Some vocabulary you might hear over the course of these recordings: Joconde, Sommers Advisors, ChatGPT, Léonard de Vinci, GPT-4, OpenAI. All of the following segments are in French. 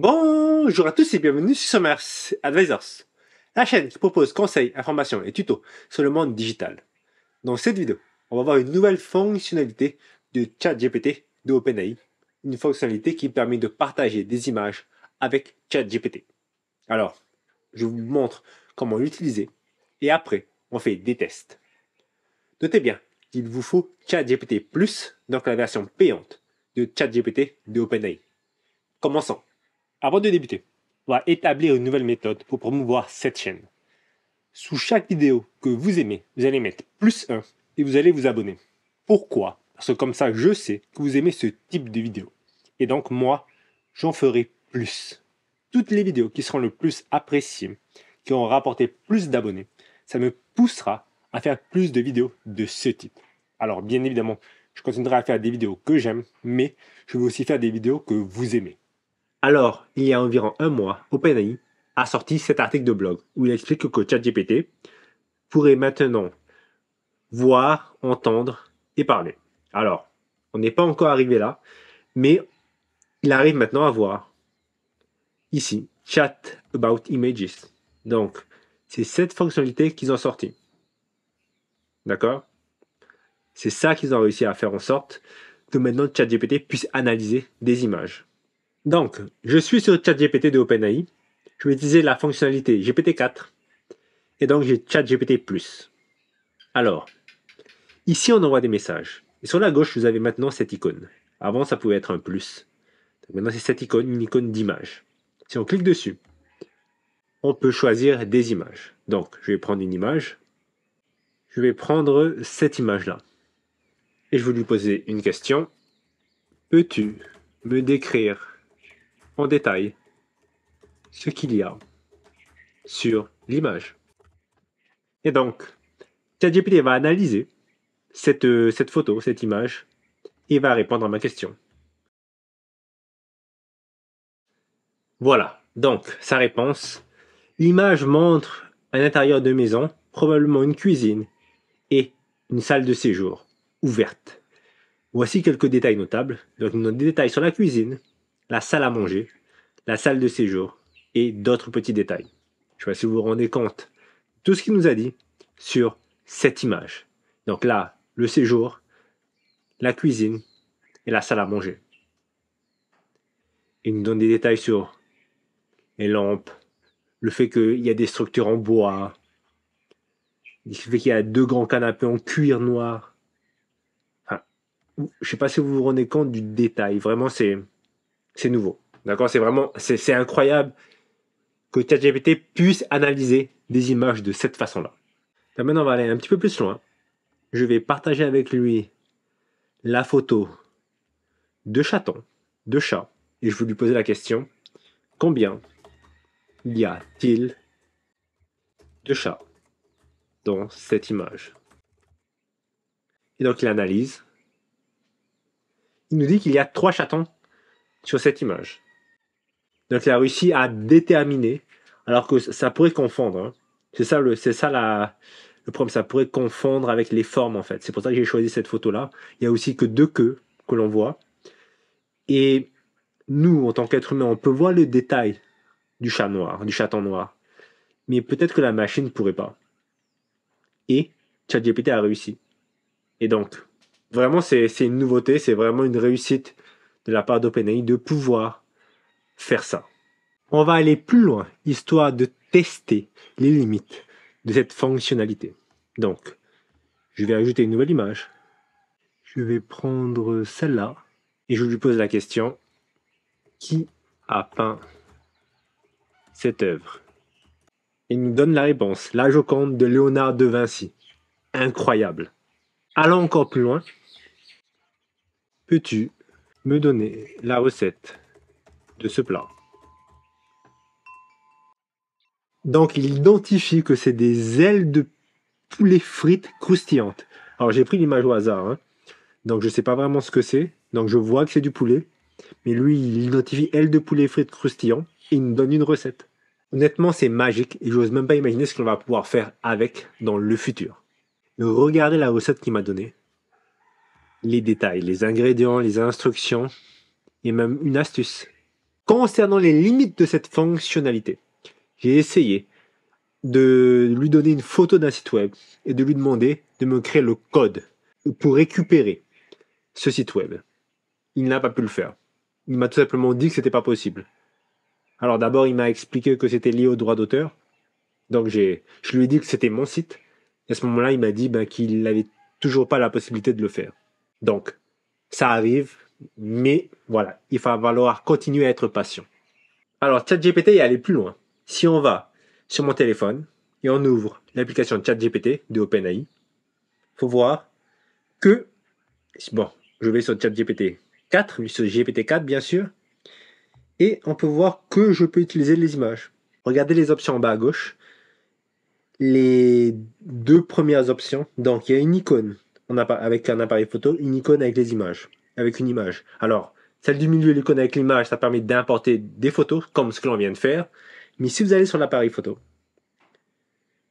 Bonjour à tous et bienvenue sur Sommers Advisors, la chaîne qui propose conseils, informations et tutos sur le monde digital. Dans cette vidéo, on va voir une nouvelle fonctionnalité de ChatGPT de OpenAI, une fonctionnalité qui permet de partager des images avec ChatGPT. Alors, je vous montre comment l'utiliser et après, on fait des tests. Notez bien, il vous faut ChatGPT+, donc la version payante de ChatGPT de OpenAI. Commençons. Avant de débuter, on va établir une nouvelle méthode pour promouvoir cette chaîne. Sous chaque vidéo que vous aimez, vous allez mettre +1 et vous allez vous abonner. Pourquoi? Parce que comme ça, je sais que vous aimez ce type de vidéo. Et donc moi, j'en ferai plus. Toutes les vidéos qui seront le plus appréciées, qui auront rapporté plus d'abonnés, ça me poussera à faire plus de vidéos de ce type. Alors bien évidemment, je continuerai à faire des vidéos que j'aime, mais je vais aussi faire des vidéos que vous aimez. Alors, il y a environ un mois, OpenAI a sorti cet article de blog où il explique que ChatGPT pourrait maintenant voir, entendre et parler. Alors, on n'est pas encore arrivé là, mais il arrive maintenant à voir ici, Chat about images. Donc, c'est cette fonctionnalité qu'ils ont sorti. D'accord? C'est ça qu'ils ont réussi à faire en sorte que maintenant ChatGPT puisse analyser des images. Donc, je suis sur ChatGPT de OpenAI, je vais utiliser la fonctionnalité GPT-4, et donc j'ai ChatGPT+. Alors, ici on envoie des messages, et sur la gauche vous avez maintenant cette icône. Avant ça pouvait être un plus, donc, maintenant c'est cette icône, une icône d'image. Si on clique dessus, on peut choisir des images. Donc, je vais prendre une image, je vais prendre cette image-là, et je vais lui poser une question. Peux-tu me décrire en détail ce qu'il y a sur l'image? Et donc, ChatGPT va analyser cette photo, cette image, et va répondre à ma question. Voilà, donc, sa réponse. L'image montre un intérieur de maison, probablement une cuisine, et une salle de séjour, ouverte. Voici quelques détails notables. Donc, nous avons des détails sur la cuisine, la salle à manger, la salle de séjour et d'autres petits détails. Je ne sais pas si vous vous rendez compte de tout ce qu'il nous a dit sur cette image. Donc là, le séjour, la cuisine et la salle à manger. Il nous donne des détails sur les lampes, le fait qu'il y a des structures en bois, le fait qu'il y a deux grands canapés en cuir noir. Enfin, je ne sais pas si vous vous rendez compte du détail. Vraiment, c'est nouveau. D'accord, c'est vraiment incroyable que ChatGPT puisse analyser des images de cette façon-là. Maintenant, on va aller un petit peu plus loin. Je vais partager avec lui la photo de chatons, de chats, et je vais lui poser la question, combien y a-t-il de chats dans cette image? Et donc, il analyse. Il nous dit qu'il y a 3 chatons sur cette image. Donc il a réussi à déterminer, alors que ça pourrait confondre. Hein. C'est ça, le problème, ça pourrait confondre avec les formes en fait. C'est pour ça que j'ai choisi cette photo-là. Il n'y a aussi que 2 queues que l'on voit. Et nous, en tant qu'être humain, on peut voir le détail du chat noir, du chaton noir. Mais peut-être que la machine ne pourrait pas. Et ChatGPT a réussi. Et donc, vraiment, c'est une nouveauté, c'est vraiment une réussite de la part d'OpenAI de pouvoir faire ça. On va aller plus loin, histoire de tester les limites de cette fonctionnalité. Donc, je vais ajouter une nouvelle image. Je vais prendre celle-là et je lui pose la question, qui a peint cette œuvre? Il nous donne la réponse, la Joconde de Léonard de Vinci. Incroyable. Allons encore plus loin. Peux-tu me donner la recette de ce plat? Donc il identifie que c'est des ailes de poulet frites croustillantes. Alors j'ai pris l'image au hasard, hein. Donc je sais pas vraiment ce que c'est, donc je vois que c'est du poulet, mais lui il identifie ailes de poulet frites croustillantes et il nous donne une recette. Honnêtement c'est magique et j'ose même pas imaginer ce qu'on va pouvoir faire avec dans le futur. Regardez la recette qu'il m'a donnée, les détails, les ingrédients, les instructions et même une astuce. concernant les limites de cette fonctionnalité. J'ai essayé de lui donner une photo d'un site web et de lui demander de me créer le code pour récupérer ce site web. Il n'a pas pu le faire. Il m'a tout simplement dit que ce n'était pas possible. Alors d'abord, il m'a expliqué que c'était lié au droit d'auteur. Donc je lui ai dit que c'était mon site. Et à ce moment-là, il m'a dit qu'il n'avait toujours pas la possibilité de le faire. Donc, ça arrive, mais voilà, il va falloir continuer à être patient. Alors, ChatGPT est allé plus loin. Si on va sur mon téléphone et on ouvre l'application ChatGPT de OpenAI, il faut voir que... Bon, je vais sur ChatGPT 4, sur GPT-4 bien sûr, et on peut voir que je peux utiliser les images. Regardez les options en bas à gauche. Les deux premières options, donc il y a une icône avec un appareil photo, une icône avec les images, avec une image. Alors, celle du milieu, l'icône avec l'image, ça permet d'importer des photos, comme ce que l'on vient de faire. Mais si vous allez sur l'appareil photo,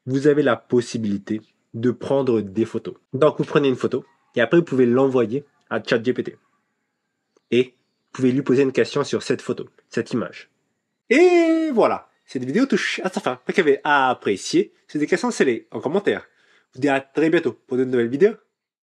vous avez la possibilité de prendre des photos. Donc, vous prenez une photo, et après, vous pouvez l'envoyer à ChatGPT. Et vous pouvez lui poser une question sur cette photo, cette image. Et voilà! Cette vidéo touche à sa fin. Vous avez apprécié. Si vous avez des questions, laissez-les en commentaire. Je vous dis à très bientôt pour de nouvelles vidéos.